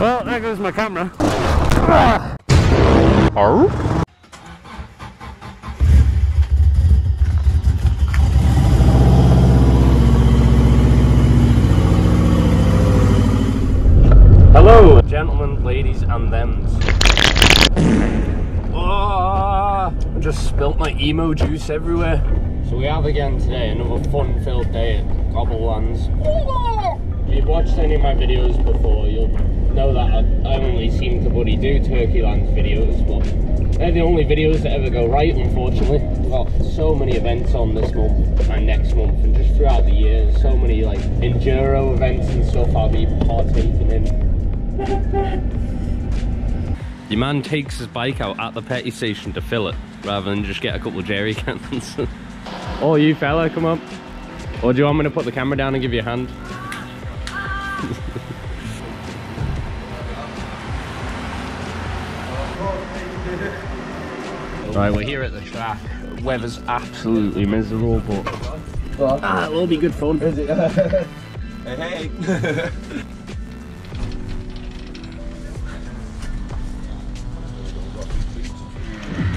Well, there goes my camera. Oh. Hello, gentlemen, ladies, and thems. Oh, I just spilt my emo juice everywhere. So we have again today another fun-filled day at Turkeylands. If you've watched any of my videos before, you'll know that I only seem to bloody do Turkeylands videos, but they're the only videos that ever go right, unfortunately. We've got so many events on this month and next month, and just throughout the year, so many like enduro events and stuff I'll be partaking in. Your man takes his bike out at the petty station to fill it, rather than just get a couple of jerry cans. Oh, you fella, come on. Or do you want me to put the camera down and give you a hand? Right, we're here at the track. The weather's absolutely miserable, but it will be good fun. Is it? Hey, hey.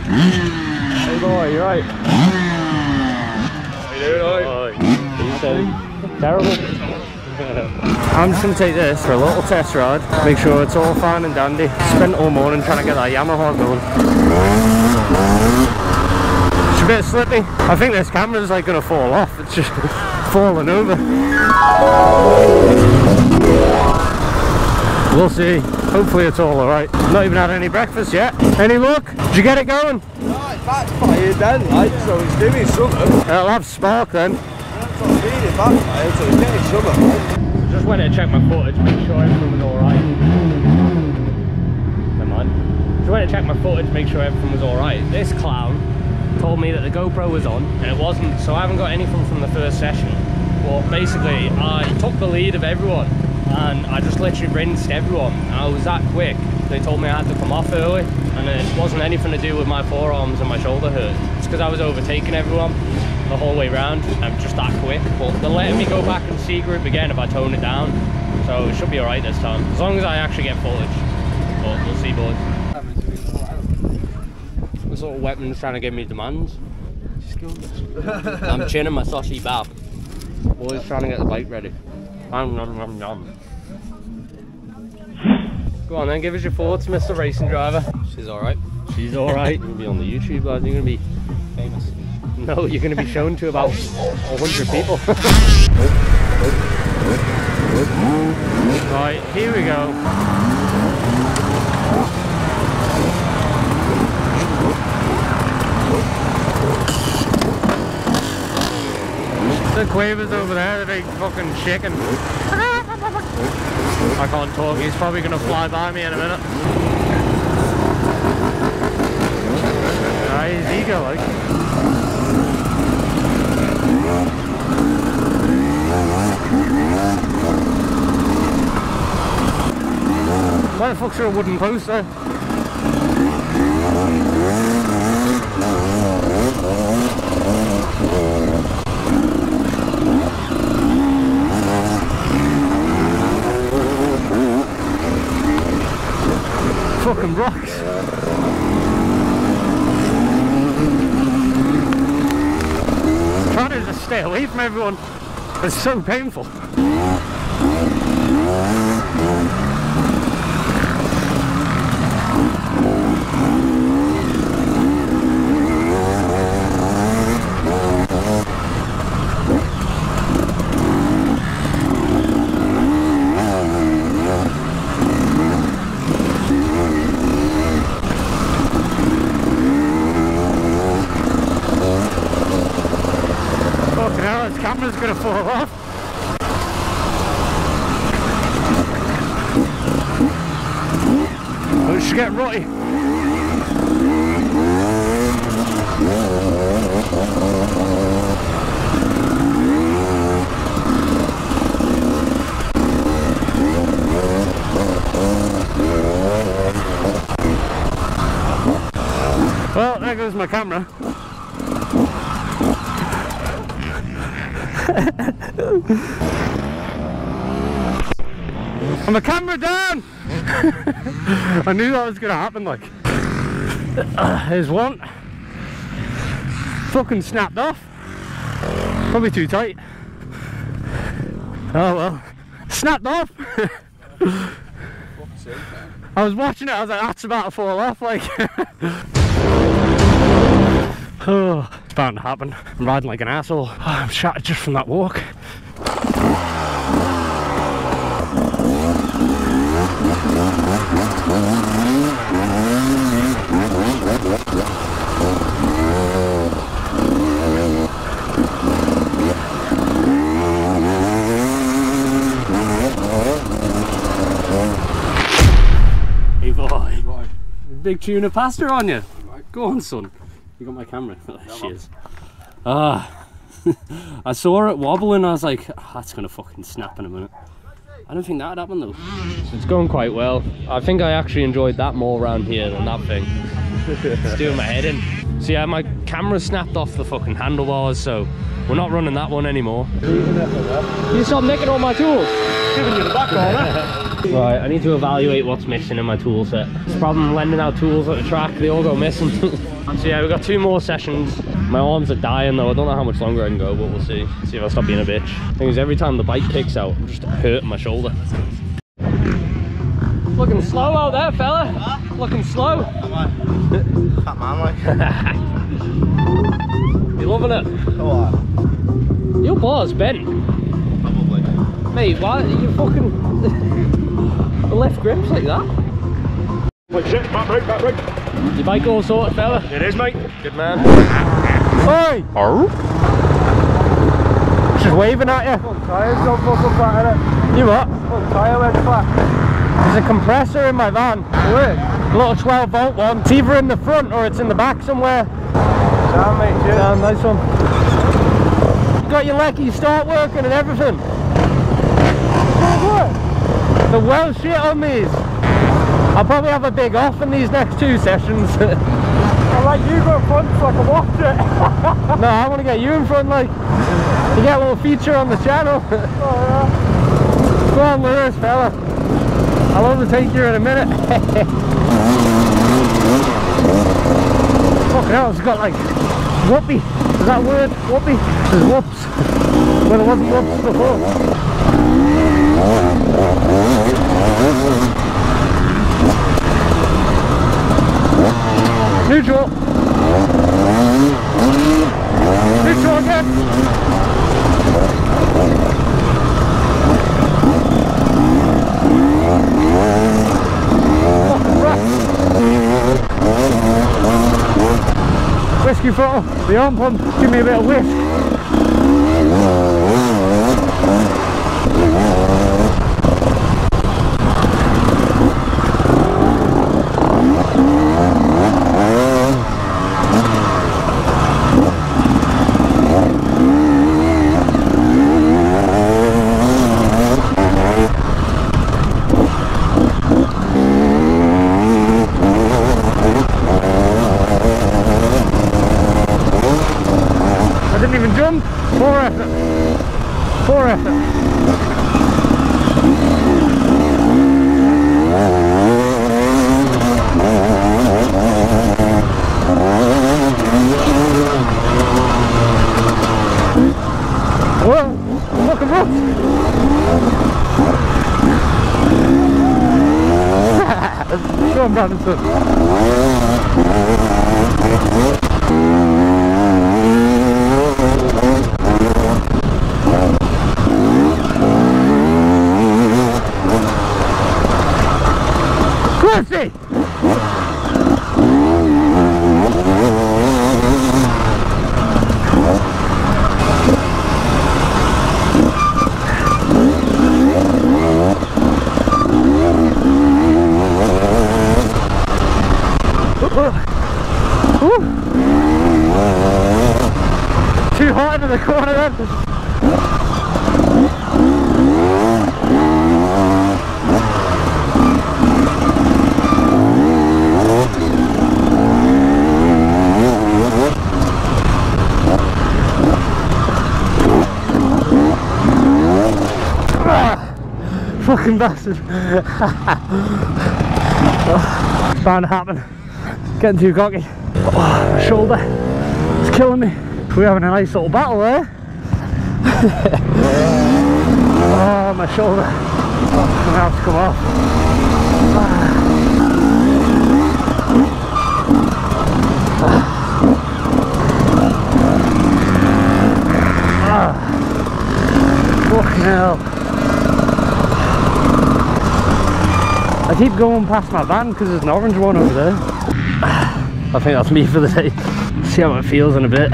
Hey boy, you right? How you doing, alright? Terrible. I'm just going to take this for a little test ride, make sure it's all fine and dandy. Spent all morning trying to get that Yamaha going. It's a bit slippy. I think this camera's like going to fall off, it's just falling over. We'll see. Hopefully it's all alright. Not even had any breakfast yet. Any luck? Did you get it going? Right, backfired then, like, so it's doing something. It'll have spark then. That's what I mean, it backfired, so it's doing something. Right? Just went to check my footage, make sure everything was alright. Never mind. Just went to check my footage, make sure everything was alright. This clown told me that the GoPro was on, and it wasn't, so I haven't got anything from the first session. Well, basically, I took the lead of everyone. And I just literally rinsed everyone. I was that quick. They told me I had to come off early, and it wasn't anything to do with my forearms and my shoulder hurt. It's because I was overtaking everyone the whole way round. I'm just that quick. But they're letting me go back in C group again if I tone it down. So it should be alright this time. As long as I actually get footage. But we'll see, boys. What sort of weapon's trying to give me demands? I'm chinning my sausage bab. Always trying to get the bike ready. Go on then, give us your thoughts, Mr. Racing Driver. She's alright. She's alright. You're going to be on the YouTube, lad. You're going to be famous. No, you're going to be shown to about 100 people. Right, here we go. The quavers over there, the big fucking chicken. I can't talk, he's probably going to fly by me in a minute. Nah, he's eager like. Why the fuck's there a wooden post there? Fucking rocks. I'm trying to just stay away from everyone. It's so painful. Camera's gonna fall off. Oh, it should get rotty. Well, there goes my camera. I'm And the camera down! I knew that was gonna happen, like. Here's one. Fucking snapped off. Probably too tight. Oh well. Snapped off! I was watching it, I was like, that's about to fall off, like. Oh, it's bound to happen. I'm riding like an asshole. Oh, I'm shattered just from that walk. Hey boy, big tuna pasta on you. Go on, son. You got my camera. There she is. Ah, I saw it wobbling. I was like, oh, that's gonna fucking snap in a minute. I don't think that happened though. It's going quite well. I think I actually enjoyed that more around here than that thing. It's doing my head in. So yeah, my camera snapped off the fucking handlebars, so we're not running that one anymore. You stop nicking all my tools. Giving you the back corner. Right, I need to evaluate what's missing in my tool set. It's a problem lending out tools at the track, they all go missing. So yeah, we've got two more sessions. My arms are dying though, I don't know how much longer I can go, but we'll see. See if I stop being a bitch. The thing is, every time the bike kicks out, I'm just hurting my shoulder. Looking slow out there, fella. Huh? Looking slow. Come on. Fat man, like. You loving it? Go on. Your bar's bent. Probably. Mate, why are you fucking... left grips like that? Wait, shit, back right. Your bike all sorted, fella? It is, mate. Good man. Oi! Oh? She's waving at you. Fuck tyres don't fucking flat, innit? You what? Fuck tyre went flat. There's a compressor in my van. Where? A little 12 volt one. It's either in the front or it's in the back somewhere. Damn, mate, cheers. Damn, nice one. You got your lecky start working and everything. What? The well shit on these. I'll probably have a big off in these next two sessions. I like you go in front so I can watch it. No, I want to get you in front, like, you get a little feature on the channel. Oh, yeah. Go on, Lewis, fella. I'll overtake you in a minute. Fucking hell, it's got like whoopee. Is that word? Whoopee? There's whoops. Well, it wasn't whoops before. Neutral! Neutral again! Fucking wreck! Whiskey throttle, the arm pump, give me a bit of whisk. fucking bastard. Oh, it's bound to happen. It's getting too cocky. Oh, my shoulder. It's killing me. We're having a nice little battle there. Oh, my shoulder. Oh, I'm gonna have to come off. Fucking hell. I keep going past my van because there's an orange one over there. I think that's me for the day. See how it feels in a bit.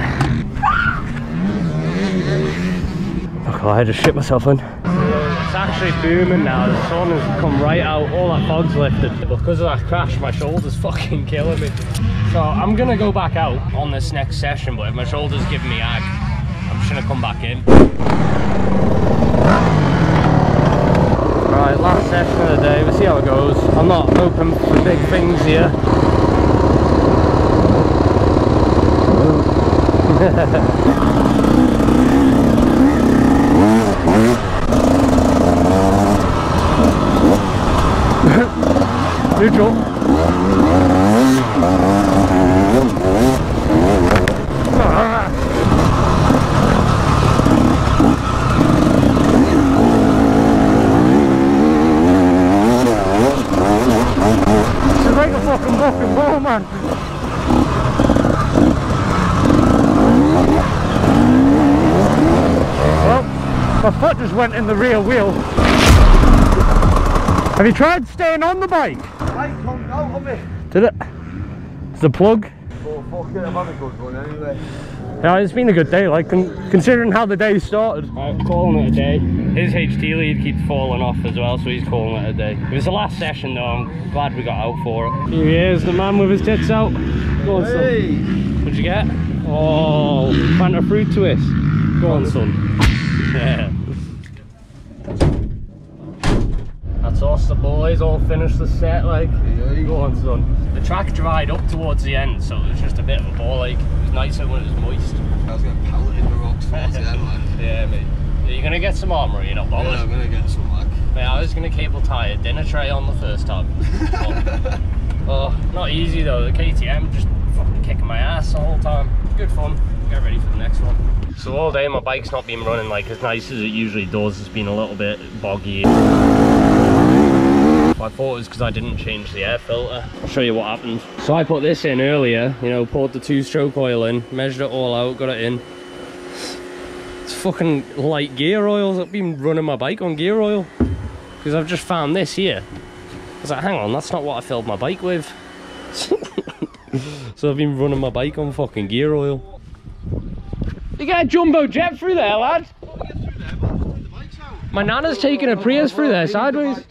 Oh, I just shit myself in. It's actually booming now, the sun has come right out, all that fog's lifted. But because of that crash, my shoulder's fucking killing me. So I'm gonna go back out on this next session, but if my shoulder's giving me ag, I'm just gonna come back in. Right, last session of the day, we'll see how it goes. I'm not open for big things here. Neutral. It's like a fucking ball, man. My foot just went in the rear wheel. Have you tried staying on the bike? I come out of it. Did it? It's the plug. Oh, fuck it, I'm having a good one anyway. Yeah, it's been a good day, like, considering how the day started. I'm calling it a day. His HT lead keeps falling off as well, so he's calling it a day. It was the last session though, I'm glad we got out for it. Here he is, the man with his tits out. Go on, hey. Son. What'd you get? Oh, Fanta Fruit Twist. Go on, son. Yeah. That's us, the boys all finished the set like. Yeah. Go on, son. The track dried up towards the end, so it was just a bit of a ball like. It was nicer when it was moist. I was gonna pallet in the rocks towards the end, man. Yeah, mate. You're gonna get some armour, you're not bothered. Yeah, I'm gonna get some, like. Mate, I was gonna cable tie a dinner tray on the first time. Oh, not easy though. The KTM just fucking kicking my ass the whole time. Good fun. Get ready for the next one. So all day my bike's not been running like as nice as it usually does. It's been a little bit boggy. I thought it was because I didn't change the air filter. I'll show you what happened. So I put this in earlier, you know, poured the 2-stroke oil in, measured it all out, got it in. It's fucking light gear oils. I've been running my bike on gear oil because I've just found this here. I was like, hang on, that's not what I filled my bike with. So I've been running my bike on fucking gear oil. You get a jumbo jet through there, lad. My nana's taking a Prius through there sideways.